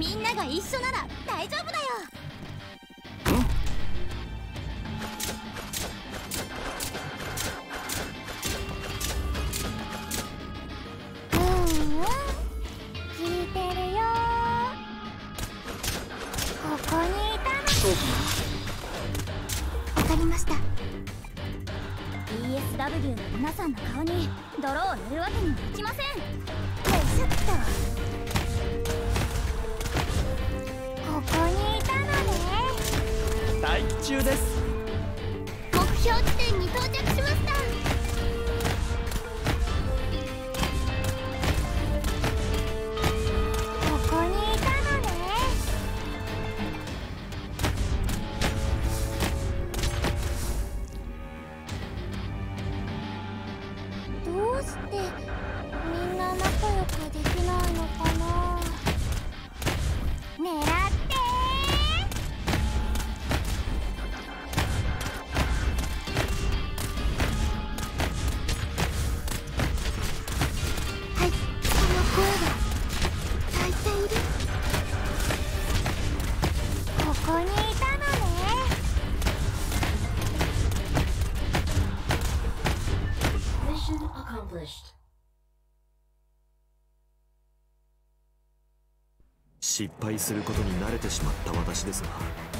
みんなが一緒なら大丈夫だよ。うんうん、聞いてるよ。ここにいたの。わかりました。 BSW の皆さんの顔に泥を塗るわけにはいきません。よいしょっと。 ここにいたのね。待機中です。目標地点に到着しました。ここにいたのね。どうしてみんな仲良くできないのかな。ねえ。 失敗することに慣れてしまった私ですが。